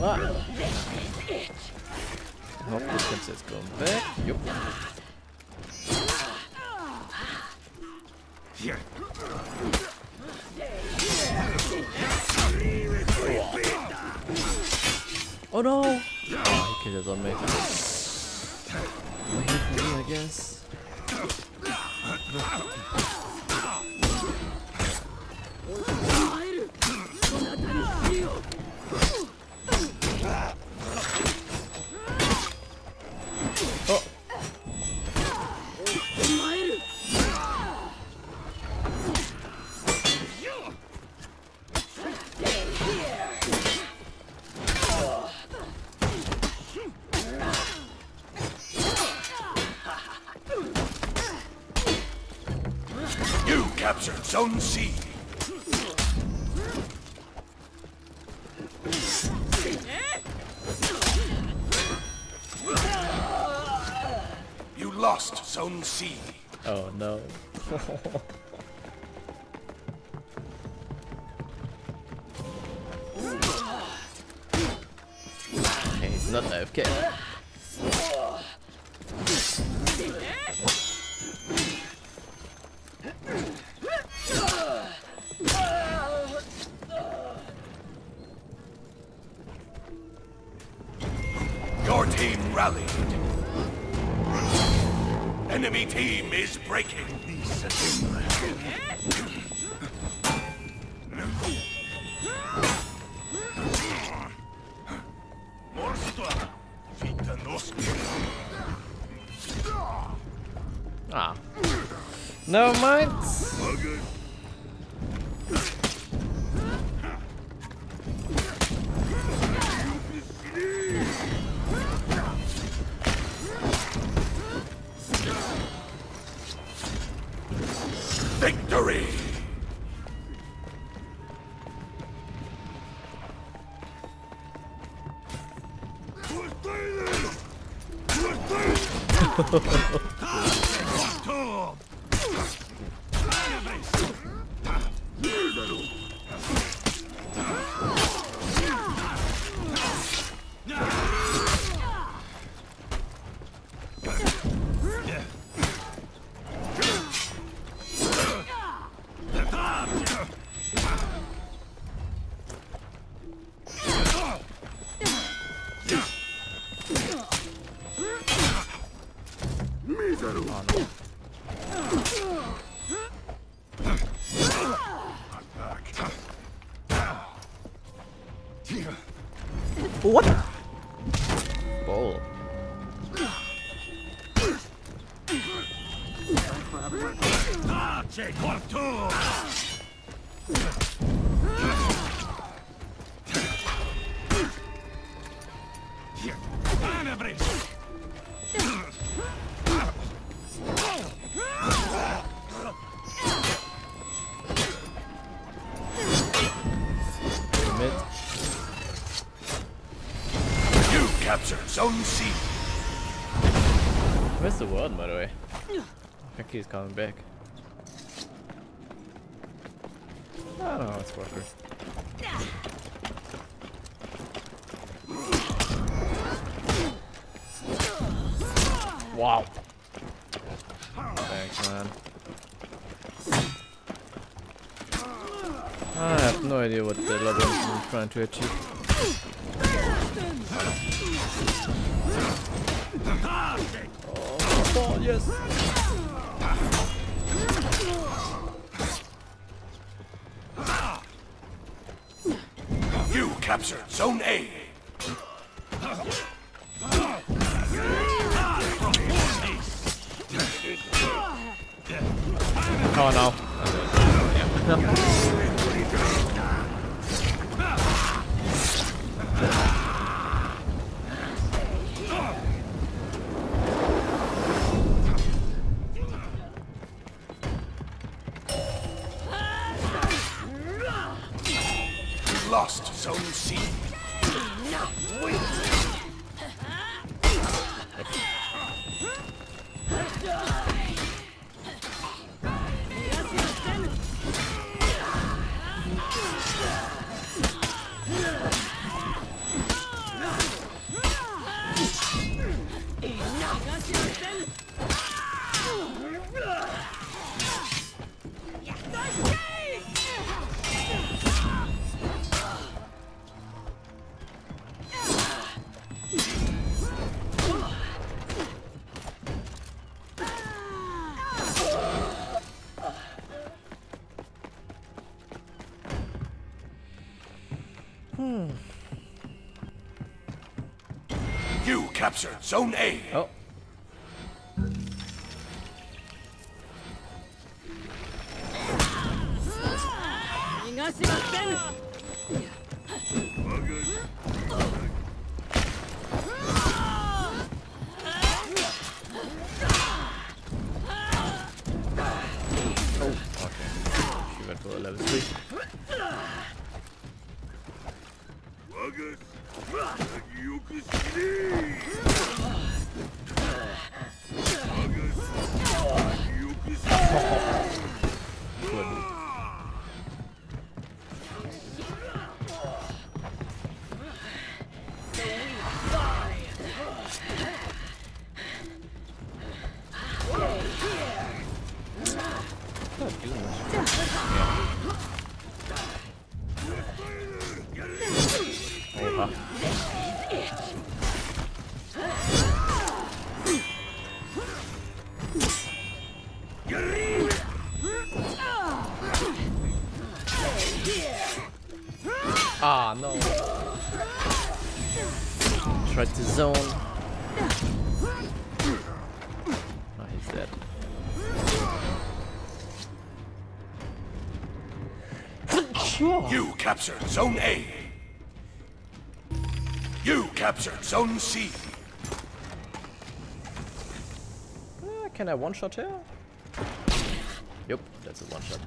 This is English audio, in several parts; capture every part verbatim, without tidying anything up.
Ah. Hop, du kannst jetzt kommen weg. Jupp. Oh no! Oh, he killed his own mate. I hit him, I guess. Oh! Captured Zone C. You lost Zone C. Oh no. Okay, he's not A F K. Your team rallied. Enemy team is breaking. Ah. Never mind. Victory! What? Ball. Zone C. Where's the world, by the way? I think he's coming back. I don't know, it's working. Wow. Thanks, man. I have no idea what the level is trying to achieve. Oh, yes. You captured Zone A. Oh no. Yeah. Lost Zone C. Hmm. You captured Zone A. Oh. Ah, no. Tried to zone. Oh, he's dead. You captured Zone A. You captured Zone C. Uh, can I one-shot here? Yep, that's a one-shot.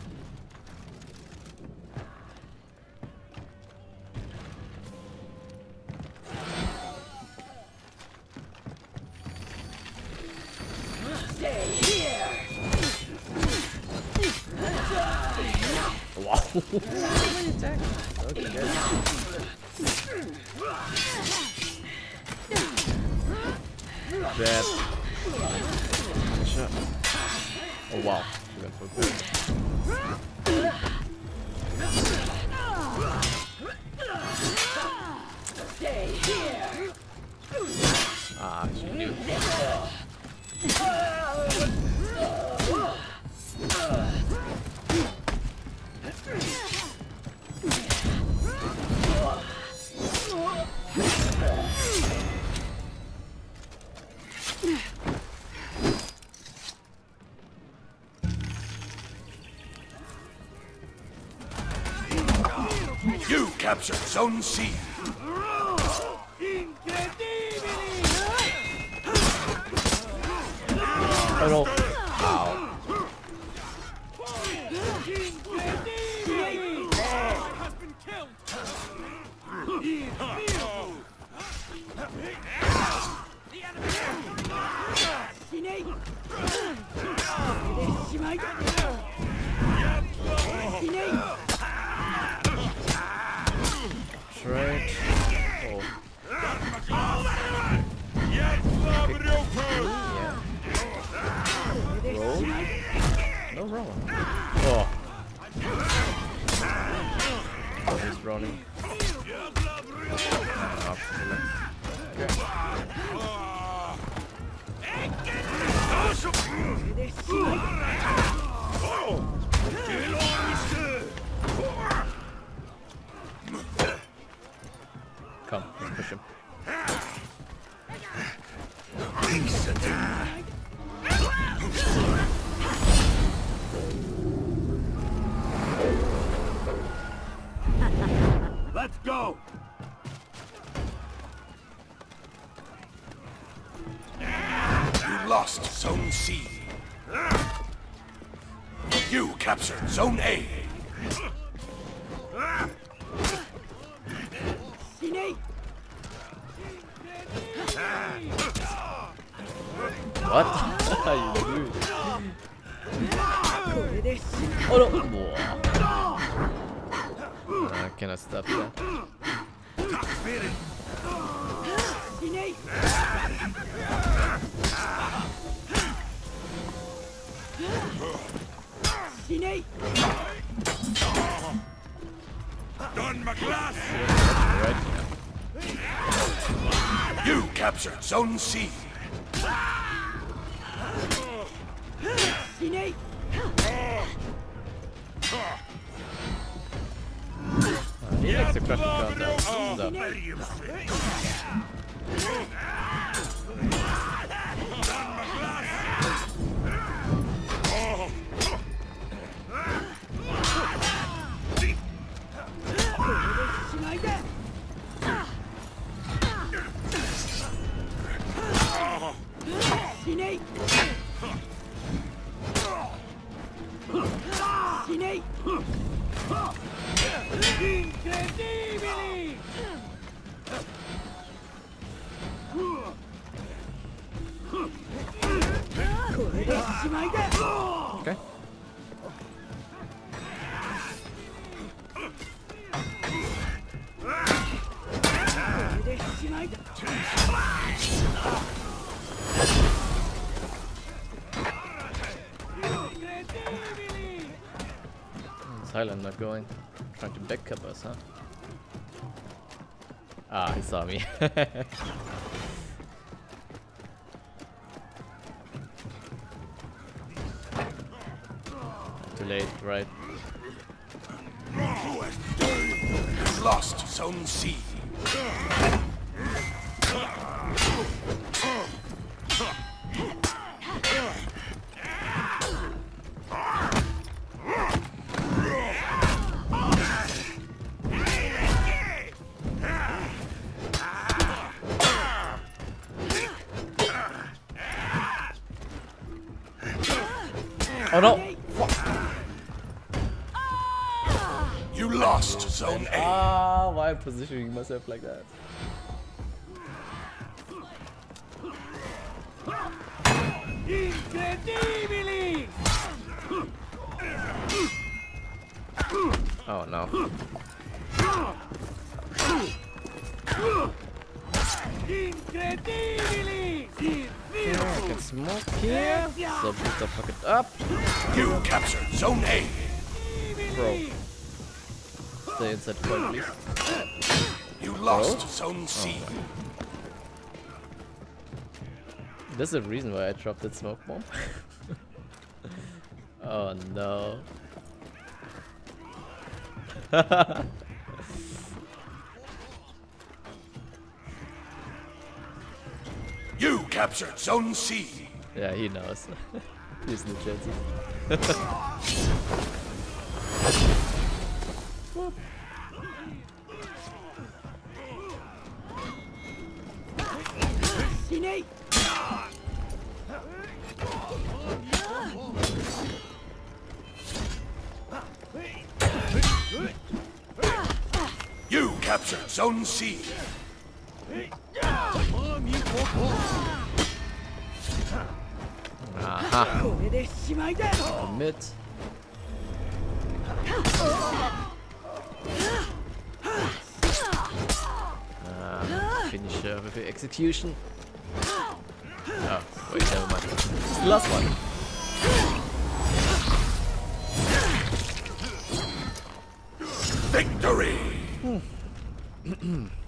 Zone C. Oh no. Ow. Right. Oh. Yeah. Roll? No roll. Oh. Oh, he's rolling. Come, let's push him. Let's go. You lost Zone C. You captured Zone A. What? You dude. Oh no! Whoa. I cannot stop that. You captured Zone C. Yeah. sekretariata. Da. Incredibili! Okay. Silent, not going. Trying to back up us, huh? Ah, he saw me. Too late, right? Lost Zone C. Oh no! What? You lost Zone A. Ah, why am I positioning myself like that? Incredibili! Oh no. Incredibili! I can smoke here. So put the fuck it up. You captured Zone A. Bro. Stay inside coin, please. You lost Bro? Zone C. Oh, there's a reason why I dropped that smoke bomb. Oh no. You captured Zone C. Yeah, he knows. He's the chances. You captured Zone C. Aha. Commit. Uh, finish uh, with the execution. Oh, wait, never mind. It's the last one. Victory!